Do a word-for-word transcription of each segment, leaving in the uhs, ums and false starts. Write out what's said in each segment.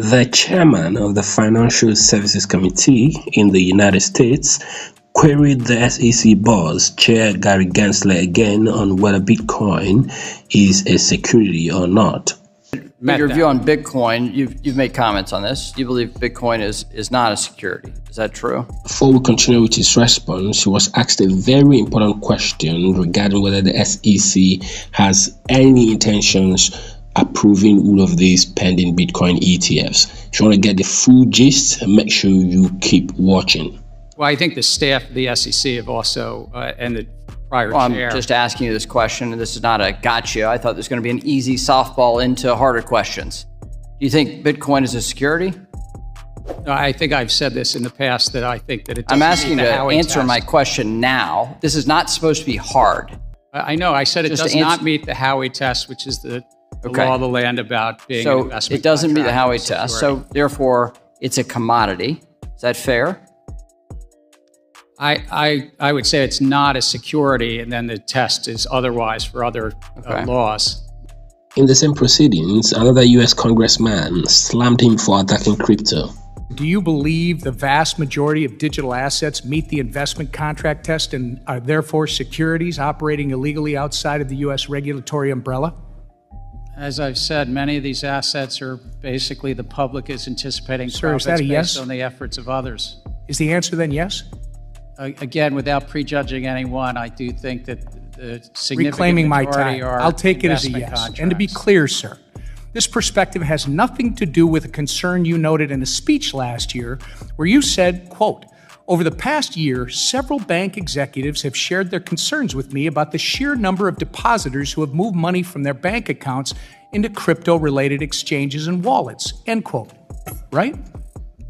The chairman of the Financial Services Committee in the United States queried the S E C boss, Chair Gary Gensler, again on whether Bitcoin is a security or not. Your view on Bitcoin, you've, you've made comments on this. You believe Bitcoin is, is not a security. Is that true? Before we continue with his response, he was asked a very important question regarding whether the S E C has any intentions approving all of these pending Bitcoin E T Fs. If you want to get the full gist, make sure you keep watching. Well, I think the staff of the S E C have also, uh, and the prior well, chair. I'm just asking you this question, and this is not a gotcha. I thought there's going to be an easy softball into harder questions. Do you think Bitcoin is a security? No, I think I've said this in the past that I think that it doesn't. I'm asking you to answer my question now. This is not supposed to be hard. I know. I said it does not meet the Howey test, which is the, the okay. law of the land about being so an investment. So it doesn't meet the Howey test. So therefore, it's a commodity. Is that fair? I, I, I would say it's not a security, and then the test is otherwise for other okay. uh, laws. In the same proceedings, another U S congressman slammed him for attacking crypto. Do you believe the vast majority of digital assets meet the investment contract test and are therefore securities operating illegally outside of the U S regulatory umbrella? As I've said, many of these assets are basically the public is anticipating Sir, profits is that a yes? based on the efforts of others. Is the answer then yes? Uh, again, without prejudging anyone, I do think that the significant Reclaiming my time. Are I'll take it as a yes. Contracts. And to be clear, sir, this perspective has nothing to do with a concern you noted in a speech last year where you said, quote, over the past year, several bank executives have shared their concerns with me about the sheer number of depositors who have moved money from their bank accounts into crypto-related exchanges and wallets, end quote, right?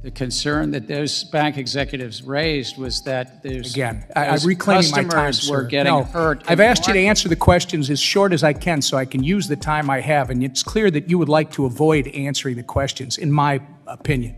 The concern that those bank executives raised was that there's Again, I, those I'm reclaiming my time, were getting no, hurt. I've asked you to answer the questions as short as I can so I can use the time I have, and it's clear that you would like to avoid answering the questions, in my opinion.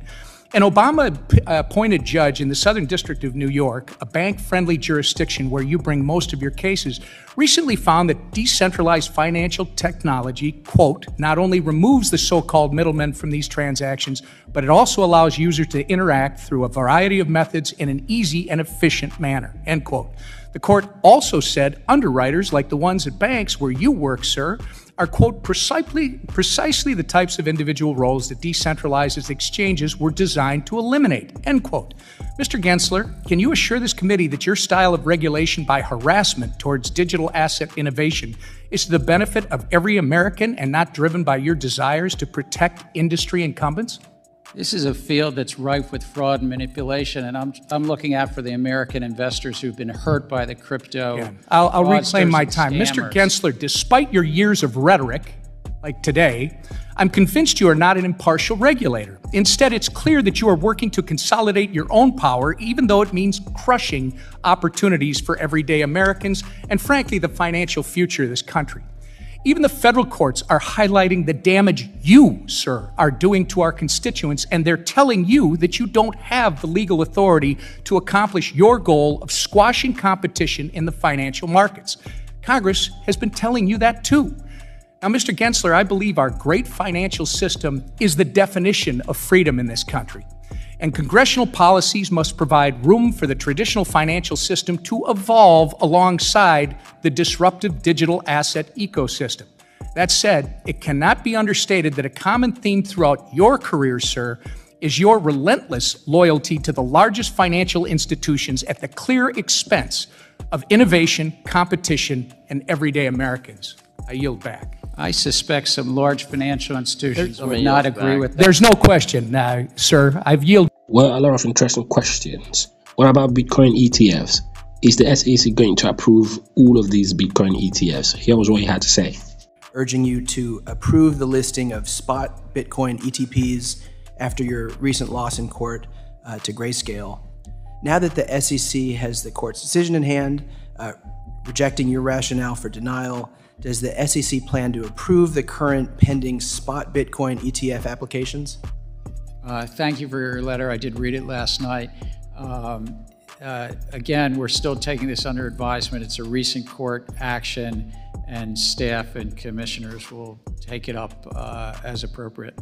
An Obama-appointed judge in the Southern District of New York, a bank-friendly jurisdiction where you bring most of your cases, recently found that decentralized financial technology, quote, not only removes the so-called middlemen from these transactions, but it also allows users to interact through a variety of methods in an easy and efficient manner, end quote. The court also said underwriters, like the ones at banks where you work, sir, are, quote, precisely, precisely the types of individual roles that decentralized exchanges were designed to eliminate, end quote. Mister Gensler, can you assure this committee that your style of regulation by harassment towards digital asset innovation is to the benefit of every American and not driven by your desires to protect industry incumbents? This is a field that's rife with fraud and manipulation, and I'm, I'm looking out for the American investors who've been hurt by the crypto. Yeah. I'll, I'll reclaim my time. Mister Gensler, despite your years of rhetoric, like today, I'm convinced you are not an impartial regulator. Instead, it's clear that you are working to consolidate your own power, even though it means crushing opportunities for everyday Americans and, frankly, the financial future of this country. Even the federal courts are highlighting the damage you, sir, are doing to our constituents, and they're telling you that you don't have the legal authority to accomplish your goal of squashing competition in the financial markets. Congress has been telling you that too. Now, Mister Gensler, I believe our great financial system is the definition of freedom in this country, and congressional policies must provide room for the traditional financial system to evolve alongside the disruptive digital asset ecosystem. That said, it cannot be understated that a common theme throughout your career, sir, is your relentless loyalty to the largest financial institutions at the clear expense of innovation, competition, and everyday Americans. I yield back. I suspect some large financial institutions There's would not agree back. with that. There's no question now, sir. I've yielded. Well, a lot of interesting questions. What about Bitcoin E T Fs? Is the S E C going to approve all of these Bitcoin E T Fs? Here was what he had to say. Urging you to approve the listing of spot Bitcoin E T Ps after your recent loss in court uh, to Grayscale. Now that the S E C has the court's decision in hand, uh, rejecting your rationale for denial, does the S E C plan to approve the current pending spot Bitcoin E T F applications? Uh, thank you for your letter. I did read it last night. Um, uh, again, we're still taking this under advisement. It's a recent court action, and staff and commissioners will take it up uh, as appropriate.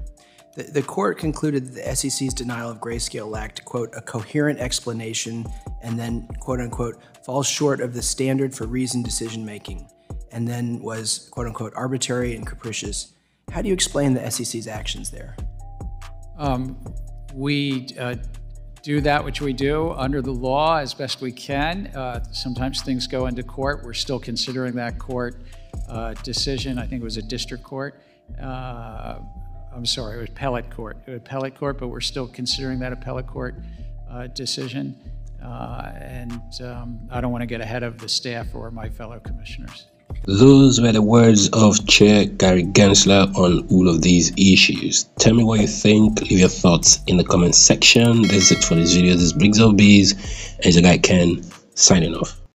The, the court concluded that the S E C's denial of Grayscale lacked, quote, a coherent explanation and then, quote unquote, falls short of the standard for reasoned decision making, and then was, quote unquote, arbitrary and capricious. How do you explain the S E C's actions there? Um, we uh, do that which we do under the law as best we can. Uh, sometimes things go into court. We're still considering that court uh, decision. I think it was a district court. Uh, I'm sorry, it was appellate court. It was appellate court, but we're still considering that appellate court uh, decision. Uh, and um, I don't want to get ahead of the staff or my fellow commissioners. Those were the words of Chair Gary Gensler on all of these issues. Tell me what you think. Leave your thoughts in the comment section. That's it for this video. This is Brigxel Biz. As your guy Ken, signing off.